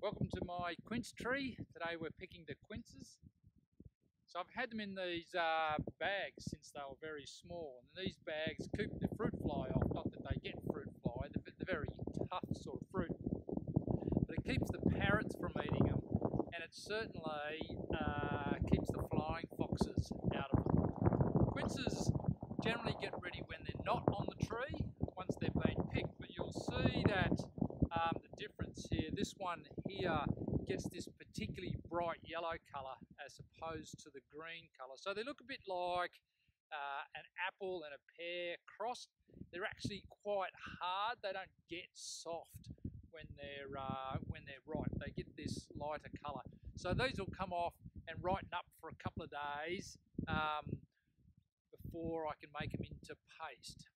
Welcome to my quince tree. Today we're picking the quinces. So I've had them in these bags since they were very small, and these bags keep the fruit fly off. Not that they get fruit fly, they're very tough sort of fruit, but it keeps the parrots from eating them, and it certainly keeps the flying foxes out of them. Quinces generally get ready when they're not on the tree, once they've been picked, but you'll see that the difference here, this one here gets this particularly bright yellow colour as opposed to the green colour. So they look a bit like an apple and a pear crossed. They're actually quite hard. They don't get soft when they're ripe. They get this lighter colour. So these will come off and ripen up for a couple of days before I can make them into paste.